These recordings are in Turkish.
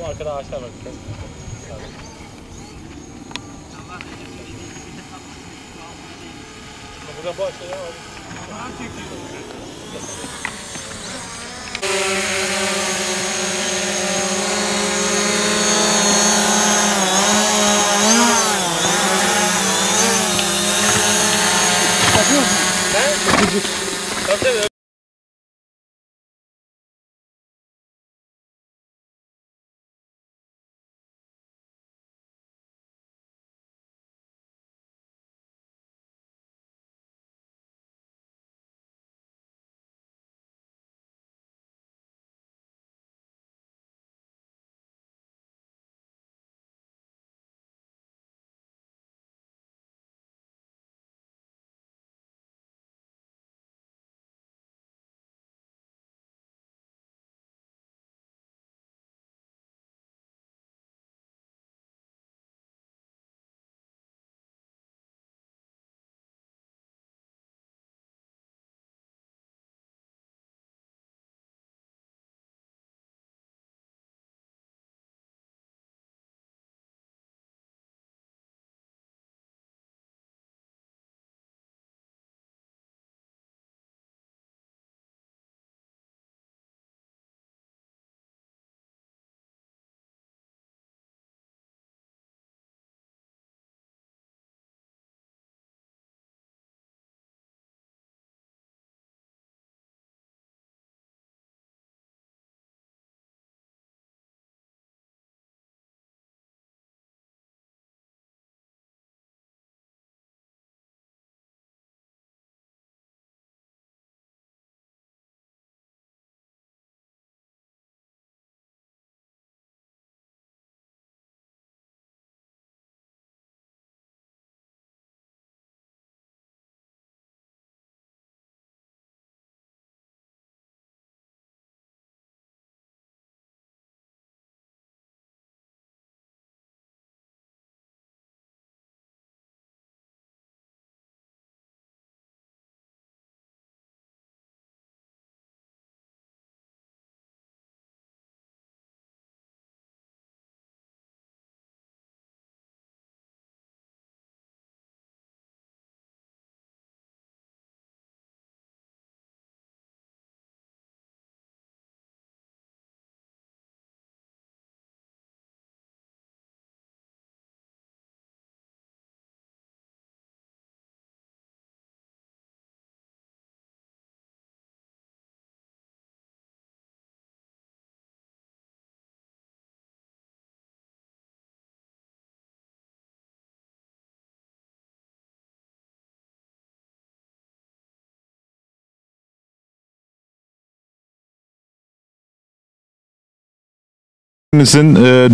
Bu arkada ağaçlar var. Burada boş ya. Ağaç çekiyor. Tabii.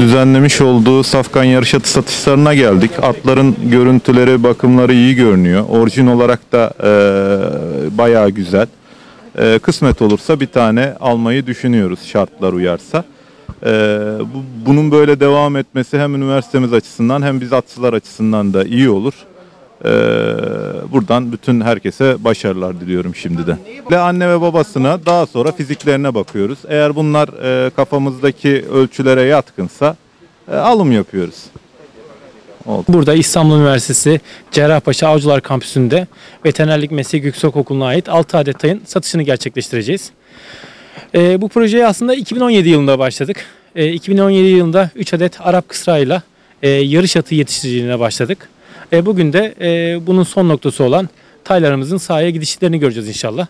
Düzenlemiş olduğu safkan yarış atı satışlarına geldik. Atların görüntüleri, bakımları iyi görünüyor. Orijin olarak da bayağı güzel. Kısmet olursa bir tane almayı düşünüyoruz şartlar uyarsa. Bunun böyle devam etmesi hem üniversitemiz açısından hem biz atçılar açısından da iyi olur. Buradan bütün herkese başarılar diliyorum şimdiden. Ve anne ve babasına daha sonra fiziklerine bakıyoruz. Eğer bunlar kafamızdaki ölçülere yatkınsa alım yapıyoruz. Oldu. Burada İstanbul Üniversitesi Cerrahpaşa Avcılar Kampüsü'nde Veterinerlik Meslek Yüksekokulu'na ait 6 adet ayın satışını gerçekleştireceğiz. Bu projeye aslında 2017 yılında başladık. 2017 yılında 3 adet Arap kısrağıyla yarış atı yetiştiriciliğine başladık. Bugün de bunun son noktası olan taylarımızın sahaya gidişlerini göreceğiz inşallah.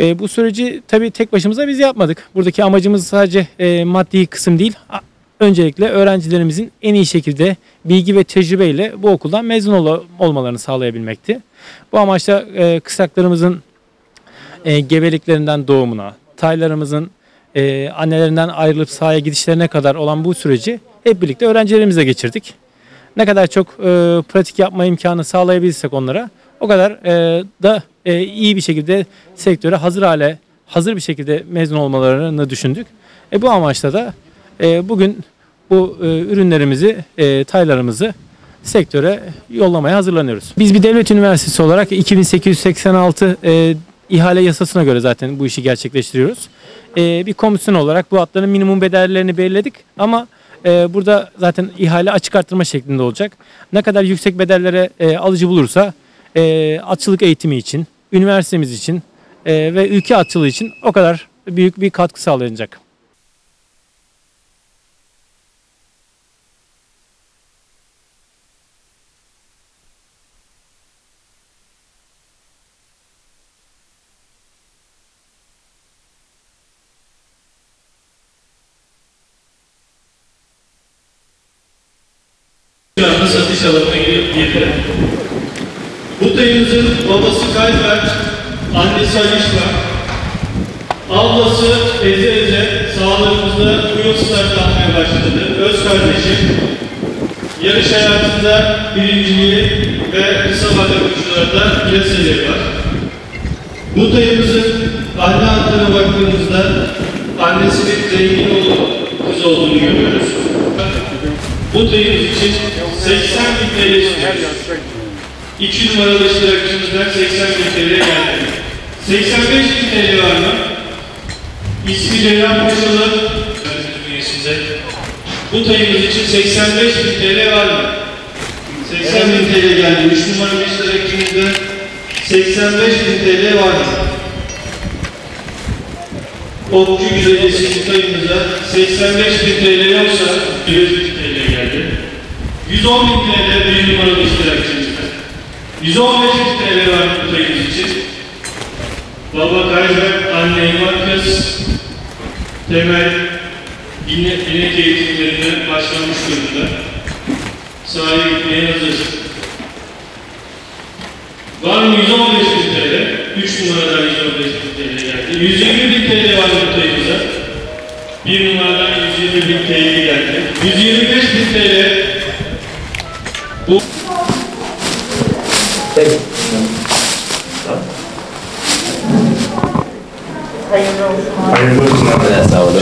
Bu süreci tabii tek başımıza biz yapmadık. Buradaki amacımız sadece maddi kısım değil. Öncelikle öğrencilerimizin en iyi şekilde bilgi ve tecrübeyle bu okuldan mezun olmalarını sağlayabilmekti. Bu amaçla kısaklarımızın gebeliklerinden doğumuna, taylarımızın annelerinden ayrılıp sahaya gidişlerine kadar olan bu süreci hep birlikte öğrencilerimize geçirdik. Ne kadar çok pratik yapma imkanı sağlayabilirsek onlara o kadar da iyi bir şekilde sektöre hazır bir şekilde mezun olmalarını düşündük. Bu amaçla da bugün bu ürünlerimizi, taylarımızı sektöre yollamaya hazırlanıyoruz. Biz bir devlet üniversitesi olarak 2886 ihale yasasına göre zaten bu işi gerçekleştiriyoruz. bir komisyon olarak bu hatların minimum bedellerini belirledik. Ama burada zaten ihale açık artırma şeklinde olacak. Ne kadar yüksek bedellere alıcı bulursa atçılık eğitimi için, üniversitemiz için ve ülke atçılığı için o kadar büyük bir katkı sağlanacak. Satış alanına girip diyebilirim. Bu dayımızın babası Kaybert, annesi Ayışa, ablası Ece sağlığımızda bu yıl start almaya başladı. Öz kardeşim yarış hayatında birinciliği ve kısa vade koşularda piyasaya var. Bu dayımızın anne hatlarına baktığımızda annesinin zengin oğlu kız olduğunu görüyoruz. Bu dayımız için 80 bin TL'ye çıkıyoruz. 2 numaralı iştirakçımızdan 80 bin TL'ye geldi. 85 bin TL var mı? İsmi Cerrahpaşa'lı üyesinde. Bu dayımız için 85 bin TL var mı? 80 bin TL geldi. 3 numaralı iştirakçımızdan 85 bin TL var mı? Okçu güzelcesi bu dayımıza 85 bin TL yoksa 110 bin TL bir numaralı iştirakçımızda. 115 bin TL var bu dayımız için. Baba Kaybert, anne İmarkız, Temel Yine eğitimlerine başlamış durumda. Sahaya gitmeye hazır. Var mı 115 bin TL? 3 numaradan 115 bin TL geldi. 120 bin TL var bu dayımıza. 1 numaradan 120 bin TL geldi. 125 bin TL.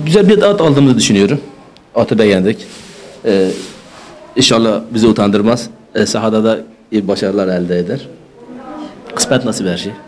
Güzel bir at aldığımızı düşünüyorum. Atı beğendik. İnşallah bizi utandırmaz. Sahada da iyi başarılar elde eder. Kısmet nasip her şey.